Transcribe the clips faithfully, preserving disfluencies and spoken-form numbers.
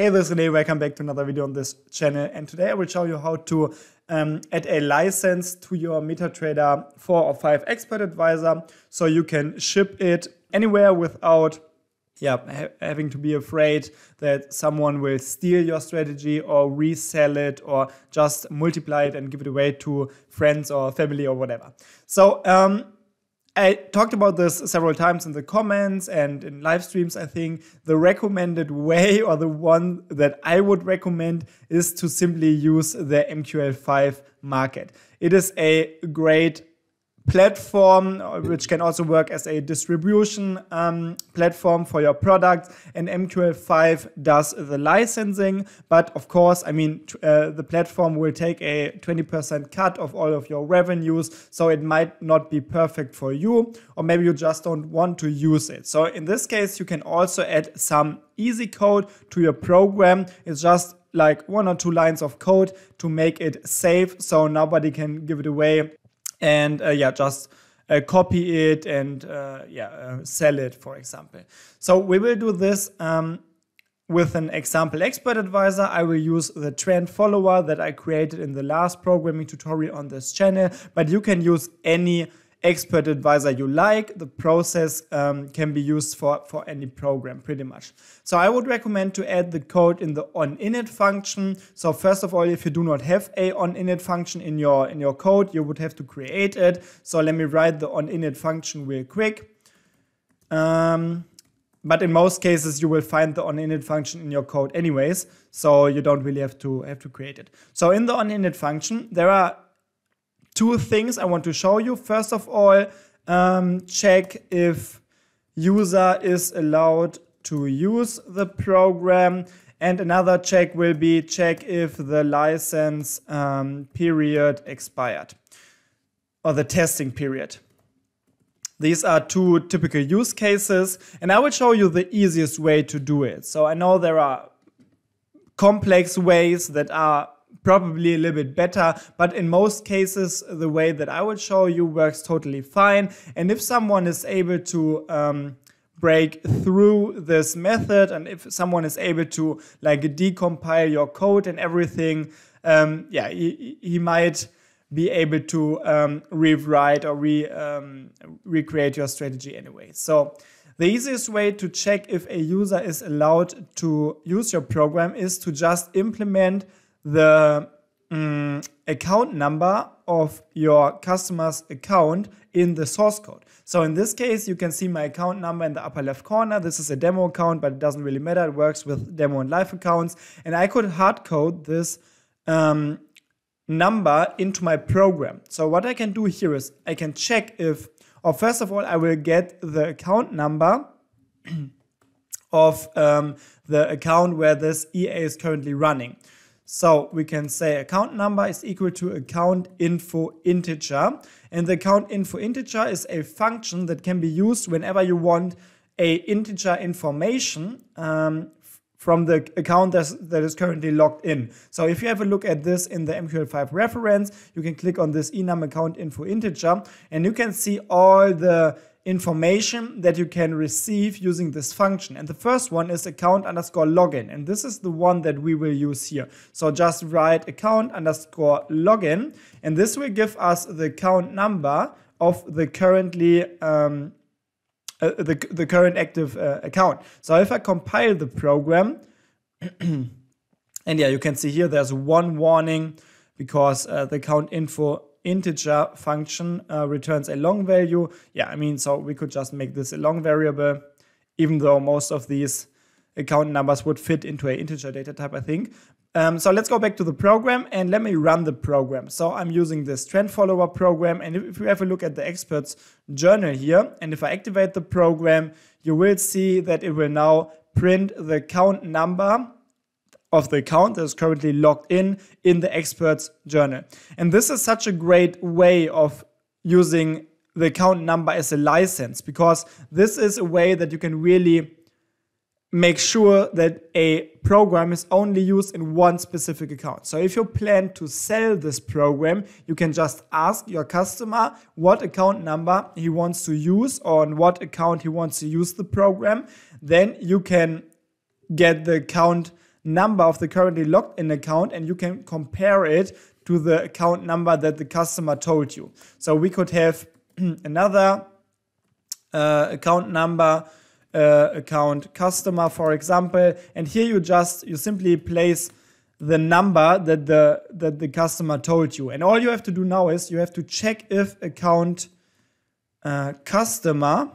Hey, this is René. Welcome back to another video on this channel, and today I will show you how to um, add a license to your MetaTrader four or five Expert Advisor, so you can ship it anywhere without yeah, ha having to be afraid that someone will steal your strategy or resell it or just multiply it and give it away to friends or family or whatever. So um, I talked about this several times in the comments and in live streams. I think the recommended way, or the one that I would recommend, is to simply use the M Q L five market. It is a great platform which can also work as a distribution um, platform for your product, and M Q L five does the licensing. But of course, I mean, uh, the platform will take a twenty percent cut of all of your revenues, so it might not be perfect for you, or maybe you just don't want to use it. So in this case, you can also add some easy code to your program. It's just like one or two lines of code to make it safe, so nobody can give it away and uh, yeah, just uh, copy it and uh, yeah, uh, sell it, for example. So we will do this um, with an example Expert Advisor. I will use the trend follower that I created in the last programming tutorial on this channel, but you can use any Expert Advisor you like. The process um, can be used for, for any program pretty much. So I would recommend to add the code in the on init function. So first of all, if you do not have a on init function in your in your code, you would have to create it. So let me write the on init function real quick. Um, but in most cases you will find the on init function in your code anyways, so you don't really have to have to create it. So in the on init function, there are two things I want to show you. First of all, um, check if user is allowed to use the program, and another check will be check if the license um, period expired, or the testing period. These are two typical use cases, and I will show you the easiest way to do it. So I know there are complex ways that are probably a little bit better, but in most cases the way that I would show you works totally fine. And if someone is able to um, break through this method, and if someone is able to like decompile your code and everything, um, yeah, he, he might be able to um, rewrite or re, um, recreate your strategy anyway. So the easiest way to check if a user is allowed to use your program is to just implement the um, account number of your customer's account in the source code. So in this case, you can see my account number in the upper left corner. This is a demo account, but it doesn't really matter. It works with demo and live accounts. And I could hard code this um, number into my program. So what I can do here is I can check if, or first of all, I will get the account number of um, the account where this E A is currently running. So we can say account number is equal to account info integer, and the account info integer is a function that can be used whenever you want a integer information um, from the account that is currently logged in. So if you have a look at this in the M Q L five reference, you can click on this enum account info integer, and you can see all the information that you can receive using this function. And the first one is account underscore login, and this is the one that we will use here. So just write account underscore login, and this will give us the account number of the currently um, uh, the, the current active uh, account. So if I compile the program and yeah, you can see here there's one warning because uh, the account info integer function uh, returns a long value. Yeah, I mean, so we could just make this a long variable, even though most of these account numbers would fit into an integer data type, I think. Um, so let's go back to the program and let me run the program. So I'm using this trend follower program, and if you have a look at the experts journal here, and if I activate the program, you will see that it will now print the account number of the account that is currently logged in in the expert's journal. And this is such a great way of using the account number as a license, because this is a way that you can really make sure that a program is only used in one specific account. So if you plan to sell this program, you can just ask your customer what account number he wants to use, or on what account he wants to use the program. Then you can get the account number of the currently logged in account, and you can compare it to the account number that the customer told you. So we could have another uh, account number, uh, account customer, for example, and here you just you simply place the number that the that the customer told you, and all you have to do now is you have to check if account uh, customer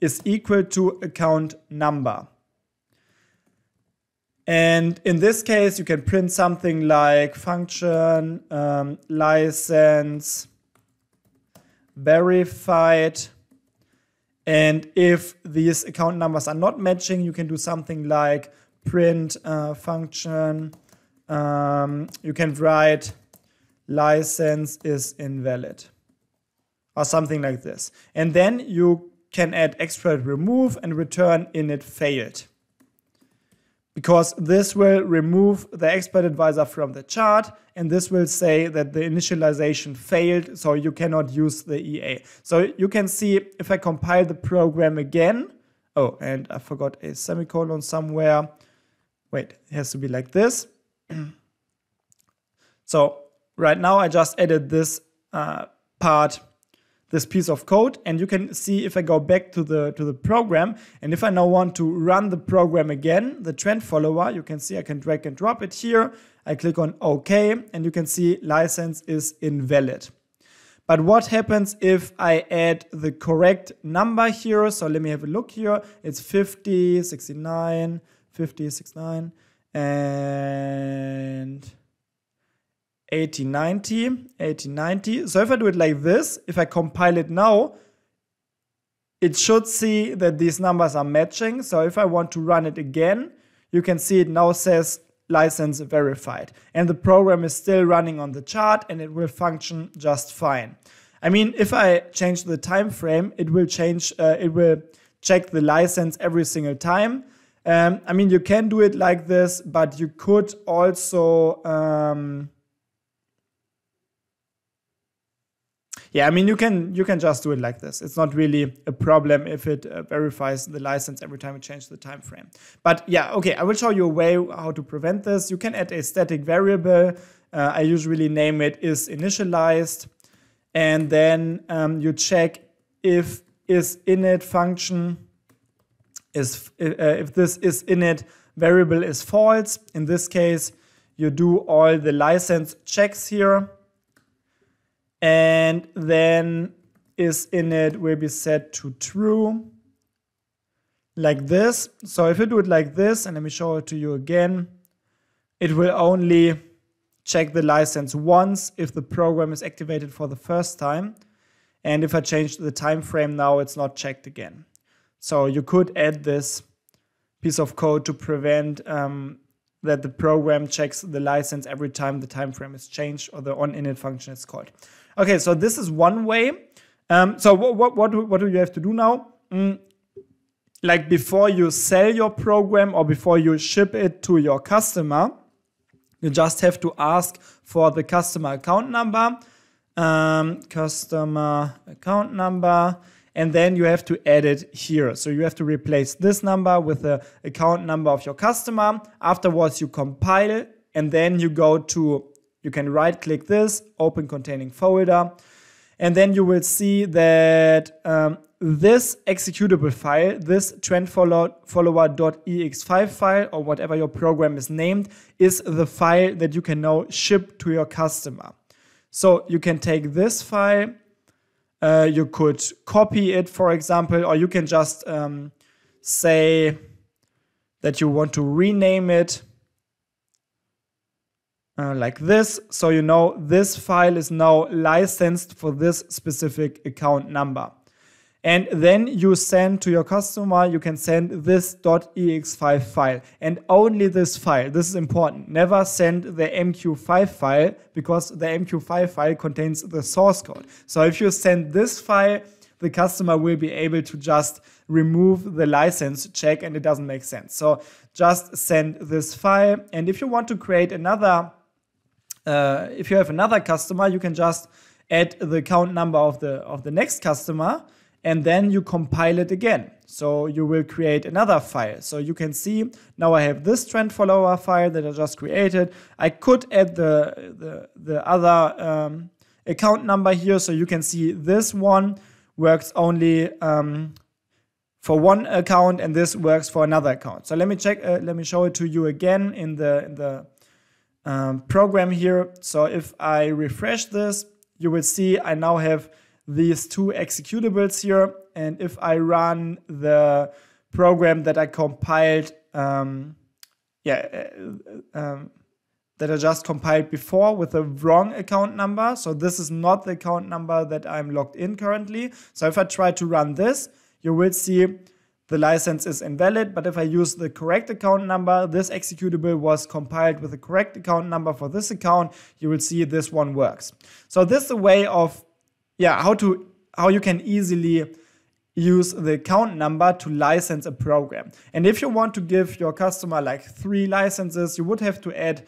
is equal to account number. And in this case, you can print something like function um, license verified. And if these account numbers are not matching, you can do something like print uh, function. Um, you can write license is invalid or something like this. And then you can add expert remove and return init failed, because this will remove the Expert Advisor from the chart, and this will say that the initialization failed, so you cannot use the E A. So you can see if I compile the program again, oh, and I forgot a semicolon somewhere. Wait, it has to be like this. So right now I just added this uh, part, this piece of code, and you can see if I go back to the to the program, and if I now want to run the program again, the trend follower, you can see I can drag and drop it here. I click on OK, and you can see license is invalid. But what happens if I add the correct number here? So let me have a look here. It's fifty, sixty-nine, fifty, sixty-nine, and eighty, ninety, eighty, ninety. So if I do it like this, if I compile it now, it should see that these numbers are matching. So if I want to run it again, you can see it now says license verified. And the program is still running on the chart, and it will function just fine. I mean, if I change the time frame, it will change, uh, it will check the license every single time. Um, I mean, you can do it like this, but you could also... Um, Yeah, I mean, you can you can just do it like this. It's not really a problem if it uh, verifies the license every time you change the time frame. But yeah, okay, I will show you a way how to prevent this. You can add a static variable. Uh, I usually name it isInitialized. And then um, you check if isInit function, is uh, if this isInit variable is false. In this case, you do all the license checks here. And then isInit will be set to true, like this. So if you do it like this, and let me show it to you again, it will only check the license once if the program is activated for the first time. And if I change the time frame now, it's not checked again. So you could add this piece of code to prevent um, that the program checks the license every time the time frame is changed or the on init function is called. Okay, so this is one way. Um, so what what what do, what do you have to do now? Mm, like before you sell your program or before you ship it to your customer, you just have to ask for the customer account number, um, customer account number. And then you have to add it here. So you have to replace this number with the account number of your customer. Afterwards, you compile, and then you go to, you can right-click this, open containing folder. And then you will see that um, this executable file, this trend follower.ex five file, or whatever your program is named, is the file that you can now ship to your customer. So you can take this file, Uh, you could copy it, for example, or you can just um, say that you want to rename it uh, like this. So you know this file is now licensed for this specific account number. And then you send to your customer, you can send this .ex five file, and only this file. This is important. Never send the M Q five file, because the M Q five file contains the source code. So if you send this file, the customer will be able to just remove the license check, and it doesn't make sense. So just send this file. And if you want to create another, uh, if you have another customer, you can just add the account number of the, of the next customer, and then you compile it again. So you will create another file. So you can see now I have this trend follower file that I just created. I could add the, the, the other um, account number here. So you can see this one works only um, for one account and this works for another account. So let me check, uh, let me show it to you again in the, in the um, program here. So if I refresh this, you will see I now have these two executables here. And if I run the program that I compiled, um, yeah, uh, um, that I just compiled before with the wrong account number. So this is not the account number that I'm logged in currently. So if I try to run this, you will see the license is invalid. But if I use the correct account number, this executable was compiled with the correct account number for this account, you will see this one works. So this is a way of, yeah, how to how you can easily use the account number to license a program. And if you want to give your customer like three licenses, you would have to add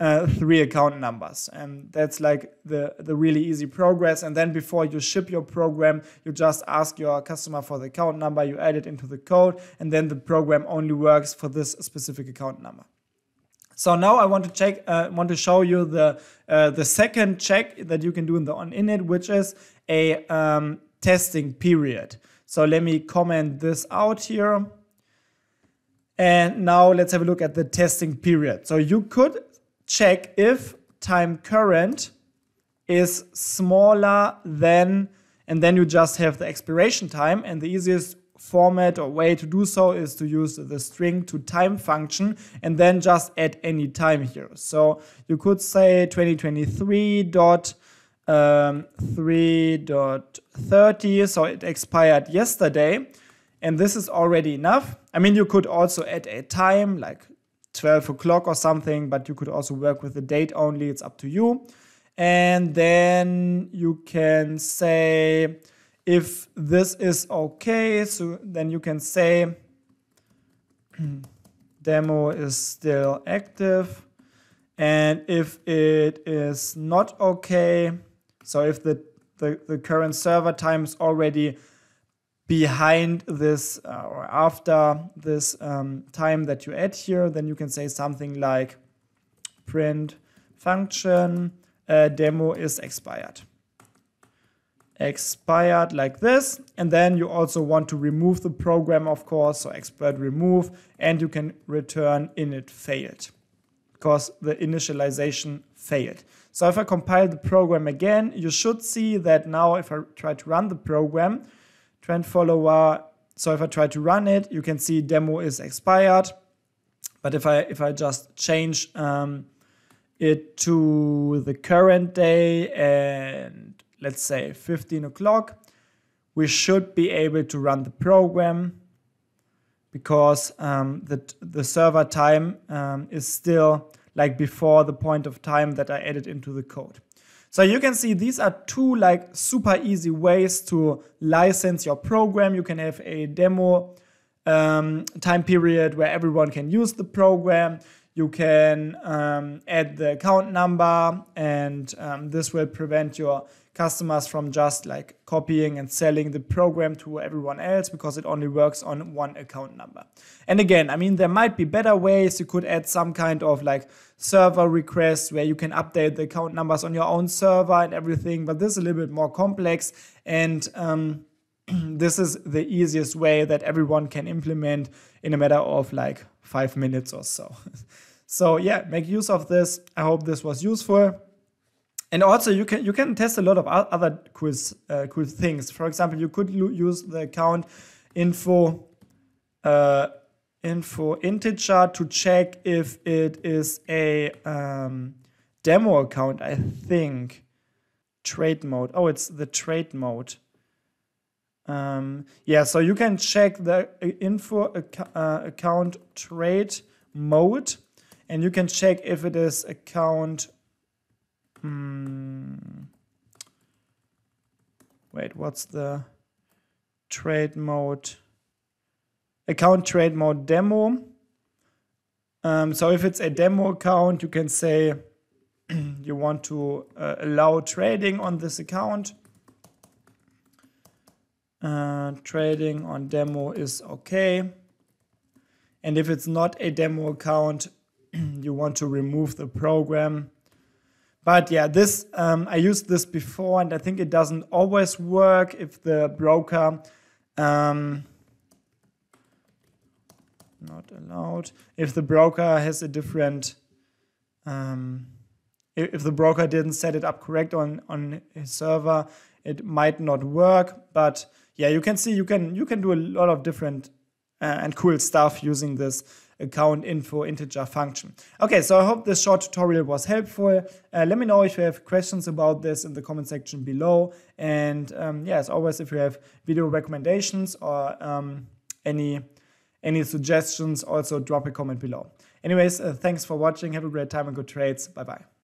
uh, three account numbers. And that's like the, the really easy progress. And then before you ship your program, you just ask your customer for the account number, you add it into the code, and then the program only works for this specific account number. So now I want to check, uh, want to show you the uh, the second check that you can do in the on init, which is a um, testing period. So let me comment this out here. And now let's have a look at the testing period. So you could check if time current is smaller than, and then you just have the expiration time. And the easiest format or way to do so is to use the string to time function and then just add any time here. So you could say twenty twenty-three dot Um, three dot thirty, so it expired yesterday, and this is already enough. I mean, you could also add a time like twelve o'clock or something, but you could also work with the date only, it's up to you. And then you can say if this is okay, so then you can say demo is still active, and if it is not okay, so if the, the, the current server time is already behind this uh, or after this um, time that you add here, then you can say something like print function uh, demo is expired. Expired like this. And then you also want to remove the program, of course, so expert remove, and you can return init failed, because the initialization failed. So if I compile the program again, you should see that now if I try to run the program, trend follower, so if I try to run it, you can see demo is expired. But if I if I just change um, it to the current day and let's say fifteen o'clock, we should be able to run the program because um, the, the server time um, is still like before the point of time that I added into the code. So you can see these are two like super easy ways to license your program. You can have a demo um, time period where everyone can use the program. You can um, add the account number, and um, this will prevent your customers from just like copying and selling the program to everyone else because it only works on one account number. And again, I mean, there might be better ways. You could add some kind of like server requests where you can update the account numbers on your own server and everything, but this is a little bit more complex, and um, this is the easiest way that everyone can implement in a matter of like five minutes or so. So yeah, make use of this. I hope this was useful. And also, you can you can test a lot of other cool uh, cool things. For example, you could use the account info uh, info integer to check if it is a um, demo account. I think trade mode. Oh, it's the trade mode. Um, yeah, so you can check the info ac uh, account trade mode, and you can check if it is account. Wait, what's the trade mode? Account trade mode demo. Um, so if it's a demo account, you can say you want to uh, allow trading on this account. Uh, trading on demo is okay. And if it's not a demo account, you want to remove the program. But yeah, this um, I used this before, and I think it doesn't always work if the broker um, not allowed. If the broker has a different, um, if the broker didn't set it up correct on on his server, it might not work. But yeah, you can see you can you can do a lot of different uh, and cool stuff using this account info integer function. Okay, so I hope this short tutorial was helpful. Uh, let me know if you have questions about this in the comment section below. And um, yeah, as always, if you have video recommendations or um, any any suggestions, also drop a comment below. Anyways, uh, thanks for watching. Have a great time and good trades. Bye bye.